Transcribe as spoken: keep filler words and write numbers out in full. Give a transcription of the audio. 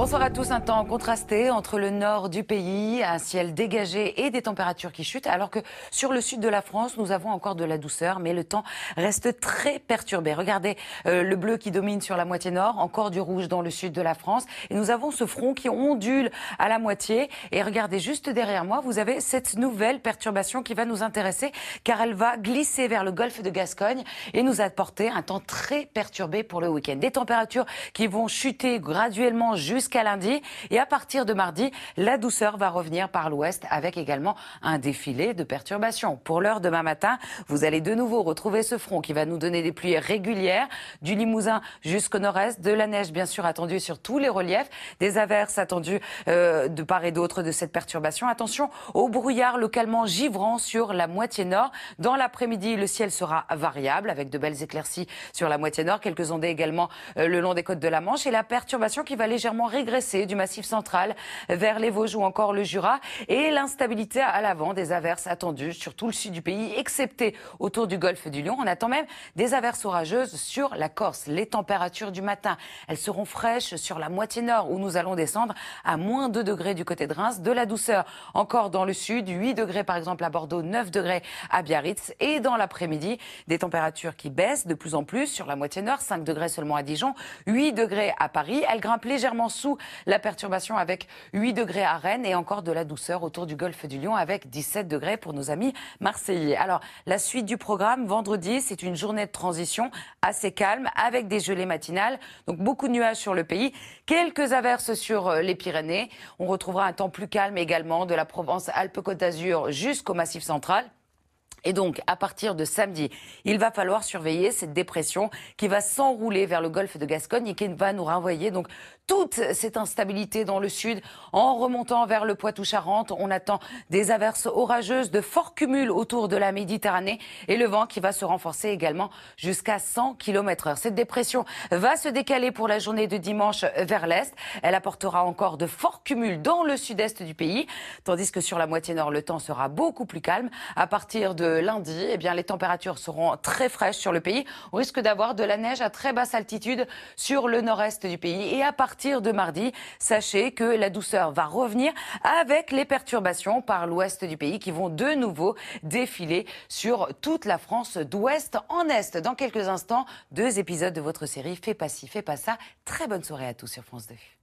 Bonsoir à tous, un temps contrasté entre le nord du pays, un ciel dégagé et des températures qui chutent, alors que sur le sud de la France, nous avons encore de la douceur, mais le temps reste très perturbé. Regardez euh, le bleu qui domine sur la moitié nord, encore du rouge dans le sud de la France, et nous avons ce front qui ondule à la moitié. Et regardez, juste derrière moi, vous avez cette nouvelle perturbation qui va nous intéresser, car elle va glisser vers le golfe de Gascogne et nous apporter un temps très perturbé pour le week-end. Des températures qui vont chuter graduellement jusqu'à lundi, et à partir de mardi, la douceur va revenir par l'ouest avec également un défilé de perturbations. Pour l'heure, demain matin, vous allez de nouveau retrouver ce front qui va nous donner des pluies régulières du Limousin jusqu'au nord-est, de la neige bien sûr attendue sur tous les reliefs, des averses attendues euh, de part et d'autre de cette perturbation. Attention au brouillard localement givrant sur la moitié nord. Dans l'après-midi, le ciel sera variable avec de belles éclaircies sur la moitié nord, quelques ondées également euh, le long des côtes de la Manche, et la perturbation qui va légèrement régresser du massif central vers les Vosges ou encore le Jura, et l'instabilité à l'avant des averses attendues sur tout le sud du pays, excepté autour du golfe du Lion. On attend même des averses orageuses sur la Corse. Les températures du matin, elles seront fraîches sur la moitié nord où nous allons descendre à moins deux degrés du côté de Reims, de la douceur encore dans le sud, huit degrés par exemple à Bordeaux, neuf degrés à Biarritz, et dans l'après-midi, des températures qui baissent de plus en plus sur la moitié nord, cinq degrés seulement à Dijon, huit degrés à Paris. Elles grimpent légèrement sous la perturbation avec huit degrés à Rennes, et encore de la douceur autour du golfe du Lion avec dix-sept degrés pour nos amis marseillais. Alors, la suite du programme, vendredi, c'est une journée de transition assez calme avec des gelées matinales, donc beaucoup de nuages sur le pays, quelques averses sur les Pyrénées. On retrouvera un temps plus calme également de la Provence-Alpes-Côte d'Azur jusqu'au Massif central. Et donc, à partir de samedi, il va falloir surveiller cette dépression qui va s'enrouler vers le golfe de Gascogne et qui va nous renvoyer donc toute cette instabilité dans le sud. En remontant vers le Poitou-Charentes, on attend des averses orageuses, de forts cumuls autour de la Méditerranée, et le vent qui va se renforcer également jusqu'à cent kilomètres heure. Cette dépression va se décaler pour la journée de dimanche vers l'est. Elle apportera encore de forts cumuls dans le sud-est du pays, tandis que sur la moitié nord, le temps sera beaucoup plus calme. À partir de lundi, eh bien, les températures seront très fraîches sur le pays. On risque d'avoir de la neige à très basse altitude sur le nord-est du pays. Et à partir de mardi, sachez que la douceur va revenir avec les perturbations par l'ouest du pays qui vont de nouveau défiler sur toute la France d'ouest en est. Dans quelques instants, deux épisodes de votre série Fais pas ci, fais pas ça. Très bonne soirée à tous sur France deux.